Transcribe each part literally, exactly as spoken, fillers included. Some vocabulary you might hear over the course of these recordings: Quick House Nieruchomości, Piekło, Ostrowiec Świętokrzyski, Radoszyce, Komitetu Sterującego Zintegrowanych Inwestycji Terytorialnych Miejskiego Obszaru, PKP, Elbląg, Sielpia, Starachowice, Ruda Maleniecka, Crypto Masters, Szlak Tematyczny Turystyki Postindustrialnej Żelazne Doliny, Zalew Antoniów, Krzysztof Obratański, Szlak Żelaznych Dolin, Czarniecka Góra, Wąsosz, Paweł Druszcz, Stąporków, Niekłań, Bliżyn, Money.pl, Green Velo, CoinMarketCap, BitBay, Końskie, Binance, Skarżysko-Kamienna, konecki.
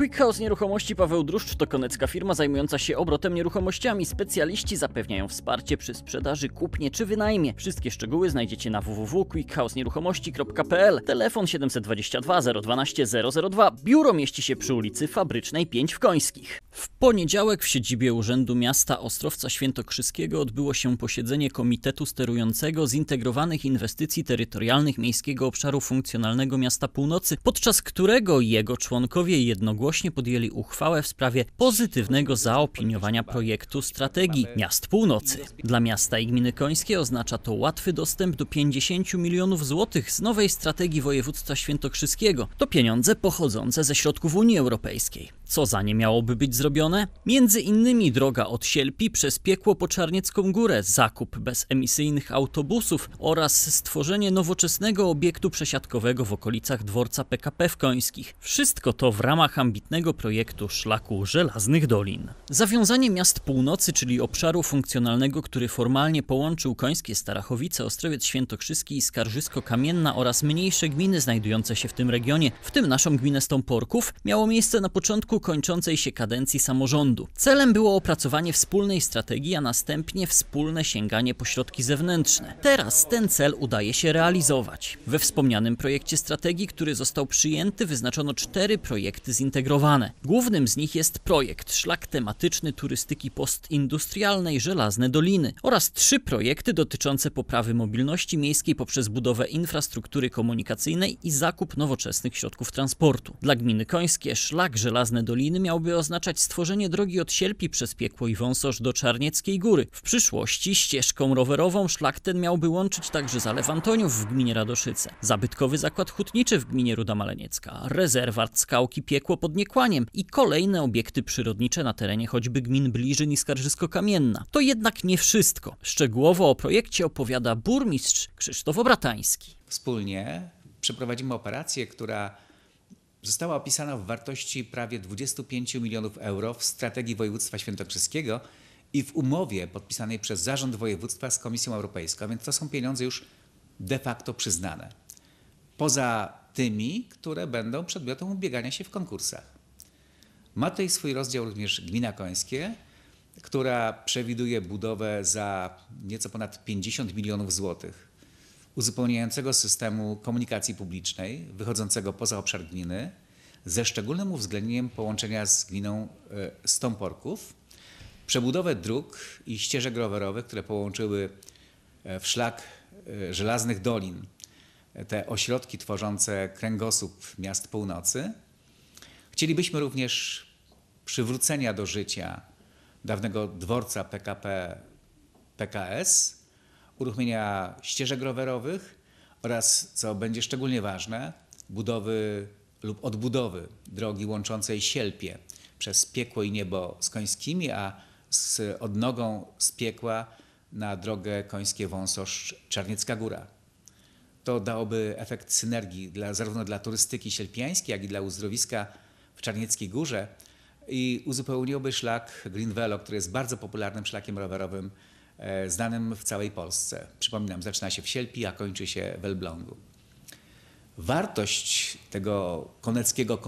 Quick House Nieruchomości Paweł Druszcz to konecka firma zajmująca się obrotem nieruchomościami. Specjaliści zapewniają wsparcie przy sprzedaży, kupnie czy wynajmie. Wszystkie szczegóły znajdziecie na w w w kropka quick house nieruchomości kropka p l. Telefon siedem dwa dwa zero jeden dwa zero zero dwa. Biuro mieści się przy ulicy Fabrycznej pięć w Końskich. W poniedziałek w siedzibie Urzędu Miasta Ostrowca Świętokrzyskiego odbyło się posiedzenie Komitetu Sterującego Zintegrowanych Inwestycji Terytorialnych Miejskiego Obszaru Funkcjonalnego Miasta Północy, podczas którego jego członkowie jednogłośnie podjęli uchwałę w sprawie pozytywnego zaopiniowania projektu strategii miast północy. Dla miasta i gminy Końskie oznacza to łatwy dostęp do pięćdziesięciu milionów złotych z nowej strategii województwa świętokrzyskiego. To pieniądze pochodzące ze środków Unii Europejskiej. Co za nie miałoby być zrobione? Między innymi droga od Sielpi przez Piekło po Czarniecką Górę, zakup bezemisyjnych autobusów oraz stworzenie nowoczesnego obiektu przesiadkowego w okolicach dworca P K P w Końskich. Wszystko to w ramach ambitnego projektu Szlaku Żelaznych Dolin. Zawiązanie miast północy, czyli obszaru funkcjonalnego, który formalnie połączył Końskie, Starachowice, Ostrowiec Świętokrzyski i Skarżysko-Kamienna oraz mniejsze gminy znajdujące się w tym regionie, w tym naszą gminę Stąporków, miało miejsce na początku kończącej się kadencji samorządu. Celem było opracowanie wspólnej strategii, a następnie wspólne sięganie po środki zewnętrzne. Teraz ten cel udaje się realizować. We wspomnianym projekcie strategii, który został przyjęty, wyznaczono cztery projekty zintegrowane. Głównym z nich jest projekt Szlak Tematyczny Turystyki Postindustrialnej Żelazne Doliny oraz trzy projekty dotyczące poprawy mobilności miejskiej poprzez budowę infrastruktury komunikacyjnej i zakup nowoczesnych środków transportu. Dla gminy Końskie Szlak Żelazne Doliny Doliny miałby oznaczać stworzenie drogi od Sielpi przez Piekło i Wąsosz do Czarnieckiej Góry. W przyszłości ścieżką rowerową szlak ten miałby łączyć także Zalew Antoniów w gminie Radoszyce, zabytkowy zakład hutniczy w gminie Ruda Maleniecka, rezerwat Skałki Piekło pod Niekłaniem i kolejne obiekty przyrodnicze na terenie choćby gmin Bliżyn i Skarżysko-Kamienna. To jednak nie wszystko. Szczegółowo o projekcie opowiada burmistrz Krzysztof Obratański. Wspólnie przeprowadzimy operację, która została opisana w wartości prawie dwudziestu pięciu milionów euro w strategii województwa świętokrzyskiego i w umowie podpisanej przez Zarząd Województwa z Komisją Europejską, więc to są pieniądze już de facto przyznane. Poza tymi, które będą przedmiotem ubiegania się w konkursach. Ma tutaj swój rozdział również gmina Końskie, która przewiduje budowę za nieco ponad pięćdziesiąt milionów złotych. Uzupełniającego systemu komunikacji publicznej, wychodzącego poza obszar gminy, ze szczególnym uwzględnieniem połączenia z gminą Stąporków, przebudowę dróg i ścieżek rowerowych, które połączyły w Szlak Żelaznych Dolin te ośrodki tworzące kręgosłup miast północy. Chcielibyśmy również przywrócenia do życia dawnego dworca P K P P K S, uruchomienia ścieżek rowerowych oraz, co będzie szczególnie ważne, budowy lub odbudowy drogi łączącej Sielpie przez Piekło i Niebo z Końskimi, a z odnogą z Piekła na drogę Końskie Wąsosz Czarniecka Góra. To dałoby efekt synergii dla, zarówno dla turystyki sielpiańskiej, jak i dla uzdrowiska w Czarnieckiej Górze i uzupełniłoby szlak Green Velo, który jest bardzo popularnym szlakiem rowerowym znanym w całej Polsce. Przypominam, zaczyna się w Sielpi, a kończy się w Elblągu. Wartość tego koneckiego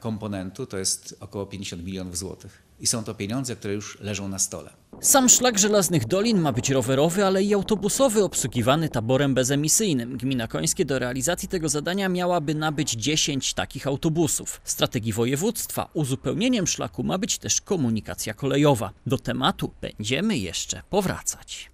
komponentu to jest około pięćdziesiąt milionów złotych. I są to pieniądze, które już leżą na stole. Sam Szlak Żelaznych Dolin ma być rowerowy, ale i autobusowy, obsługiwany taborem bezemisyjnym. Gmina Końskie do realizacji tego zadania miałaby nabyć dziesięć takich autobusów. W strategii województwa uzupełnieniem szlaku ma być też komunikacja kolejowa. Do tematu będziemy jeszcze powracać.